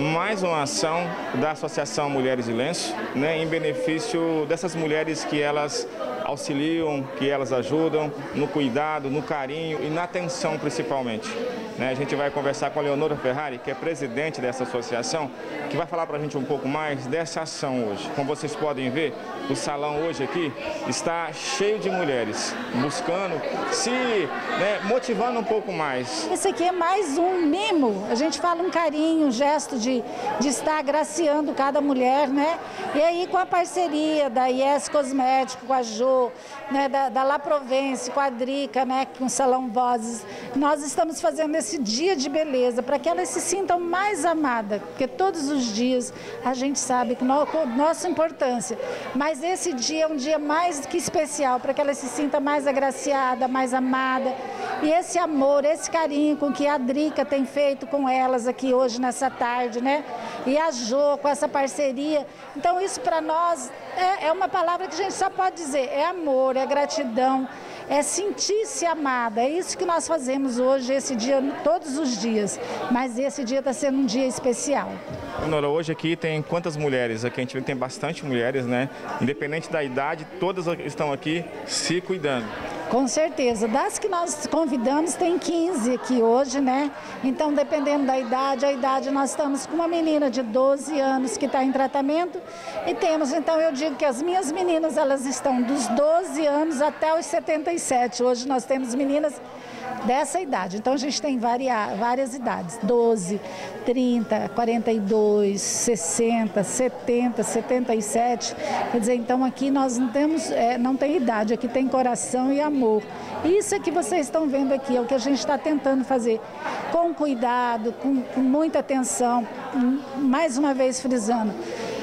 mais uma ação da Associação Mulheres de Lenço, né, em benefício dessas mulheres que elas auxiliam, que elas ajudam no cuidado, no carinho e na atenção principalmente. A gente vai conversar com a Leonora Ferrari, que é presidente dessa associação, que vai falar para a gente um pouco mais dessa ação hoje. Como vocês podem ver, o salão hoje aqui está cheio de mulheres buscando, se motivando um pouco mais. Esse aqui é mais um mimo, a gente fala um carinho, um gesto de estar agraciando cada mulher, né? E aí com a parceria da IES Cosméticos, com a Jo, né, da La Provence, com a Drica, né, com o Salão Vozes, nós estamos fazendo esse dia de beleza para que elas se sintam mais amadas, porque todos os dias a gente sabe que nossa importância, mas esse dia é um dia mais que especial para que elas se sintam mais agraciada, mais amada. E esse amor, esse carinho com que a Drica tem feito com elas aqui hoje nessa tarde, né? E a Jo com essa parceria. Então isso para nós é uma palavra que a gente só pode dizer, é amor, é gratidão, é sentir-se amada. É isso que nós fazemos hoje, esse dia, todos os dias. Mas esse dia está sendo um dia especial. Leonora, hoje aqui tem quantas mulheres? Aqui a gente vê que tem bastante mulheres, né? Independente da idade, todas estão aqui se cuidando. Com certeza. Das que nós convidamos, tem 15 aqui hoje, né? Então, dependendo da idade, nós estamos com uma menina de 12 anos que está em tratamento e temos, então, eu digo que as minhas meninas, elas estão dos 12 anos até os 77. Hoje nós temos meninas dessa idade. Então, a gente tem várias idades, 12, 30, 42, 60, 70, 77. Quer dizer, então, aqui nós não temos, não tem idade, aqui tem coração e amor. Isso é que vocês estão vendo aqui, é o que a gente está tentando fazer, com cuidado, com muita atenção, mais uma vez frisando,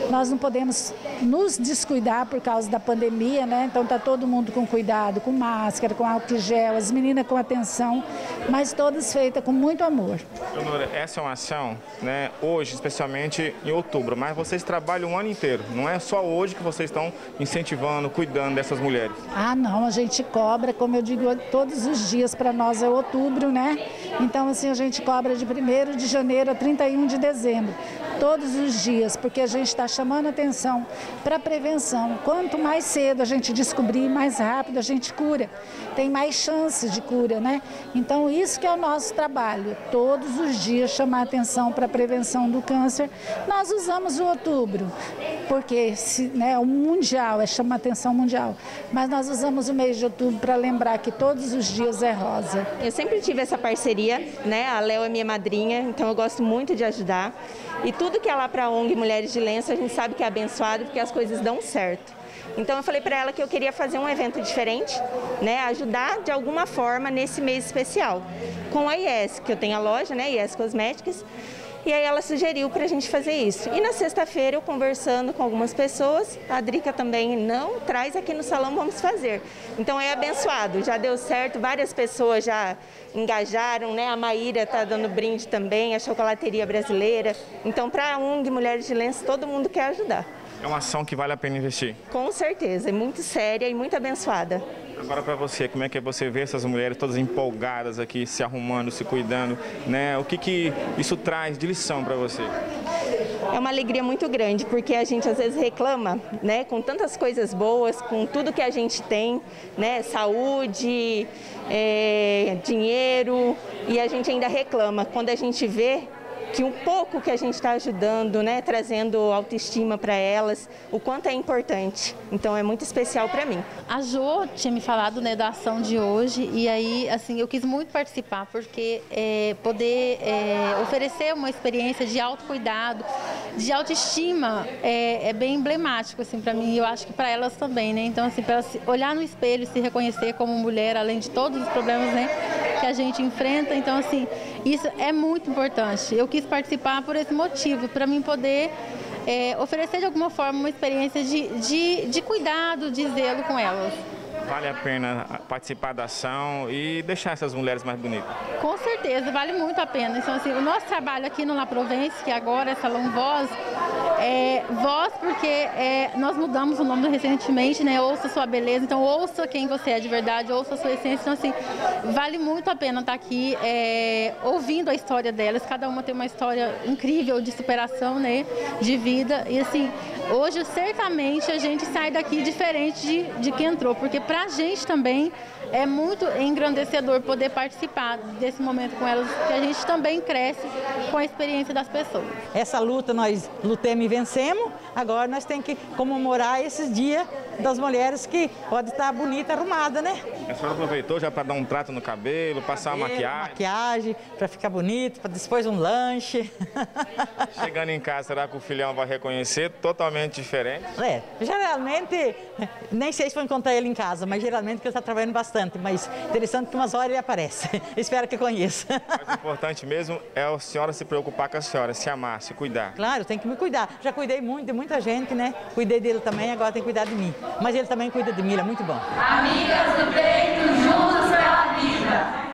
nós não podemos nos descuidar por causa da pandemia, né? Então está todo mundo com cuidado, com máscara, com álcool gel, as meninas com atenção, mas todas feitas com muito amor. Leonora, essa é uma ação, né, hoje, especialmente em outubro, mas vocês trabalham o ano inteiro, não é só hoje que vocês estão incentivando, cuidando dessas mulheres? Ah, não, a gente cobra, como eu digo, todos os dias, para nós é outubro, né? Então assim, a gente cobra de 1º de janeiro a 31 de dezembro, todos os dias, porque a gente está chamando atenção para a prevenção. Quanto mais cedo a gente descobrir, mais rápido a gente cura, tem mais chances de cura, né? Então isso que é o nosso trabalho, todos os dias chamar atenção para a prevenção do câncer. Nós usamos o outubro, porque o mundial, chama atenção mundial, mas nós usamos o mês de outubro para lembrar que todos os dias é rosa. Eu sempre tive essa parceria, né? A Léo é minha madrinha, então eu gosto muito de ajudar. E tudo que é lá para a ONG Mulheres de Lenço, a gente sabe que é abençoado, porque as coisas dão certo. Então eu falei para ela que eu queria fazer um evento diferente, né, ajudar de alguma forma nesse mês especial, com a IES, que eu tenho a loja, né, IES Cosmetics, e aí ela sugeriu para a gente fazer isso. E na sexta-feira eu conversando com algumas pessoas, a Drica também, não, traz aqui no salão, vamos fazer. Então é abençoado, já deu certo, várias pessoas já engajaram, né, a Maíra está dando brinde também, a Chocolateria Brasileira. Então para a ONG Mulheres de Lenço, todo mundo quer ajudar. É uma ação que vale a pena investir? Com certeza, é muito séria e muito abençoada. Agora para você, como é que você vê essas mulheres todas empolgadas aqui, se arrumando, se cuidando, né? O que isso traz de lição para você? É uma alegria muito grande, porque a gente às vezes reclama, né, com tantas coisas boas, com tudo que a gente tem, né, saúde, dinheiro, e a gente ainda reclama. Quando a gente vê que um pouco que a gente está ajudando, né, trazendo autoestima para elas, o quanto é importante. Então é muito especial para mim. A Jo tinha me falado, né, da ação de hoje, e aí assim eu quis muito participar, porque poder oferecer uma experiência de autocuidado, de autoestima, é bem emblemático assim para mim, e eu acho que para elas também, né? Então assim, para elas olhar no espelho, se reconhecer como mulher, além de todos os problemas, né, que a gente enfrenta. Então assim, isso é muito importante. Eu quis participar por esse motivo, para mim poder oferecer de alguma forma uma experiência de cuidado, de zelo com elas. Vale a pena participar da ação e deixar essas mulheres mais bonitas. Com certeza, vale muito a pena. Então, assim, o nosso trabalho aqui no La Provence, que agora é Salão Vozes, porque nós mudamos o nome recentemente, né? Ouça sua beleza, então ouça quem você é de verdade, ouça a sua essência. Então, assim, vale muito a pena estar aqui ouvindo a história delas. Cada uma tem uma história incrível de superação, né? De vida. E, assim, hoje, certamente, a gente sai daqui diferente de quem entrou, porque pra gente também é muito engrandecedor poder participar desse momento com elas, que a gente também cresce com a experiência das pessoas. Essa luta nós lutamos e vencemos, agora nós temos que comemorar esses dias das mulheres que pode estar bonita, arrumada, né? A senhora aproveitou já para dar um trato no cabelo, passar uma maquiagem para ficar bonito, para depois um lanche. Chegando em casa, será que o filhão vai reconhecer? Totalmente diferente? Geralmente, nem sei se vou encontrar ele em casa, mas geralmente porque ele está trabalhando bastante, mas interessante que umas horas ele aparece. Espero que conheça. O mais importante mesmo é a senhora se preocupar com a senhora, se amar, se cuidar. Claro, tem que me cuidar. Já cuidei muito de muita gente, né? Cuidei dele também, agora tem que cuidar de mim. Mas ele também cuida de mim, ele é muito bom. Amigas do Bem.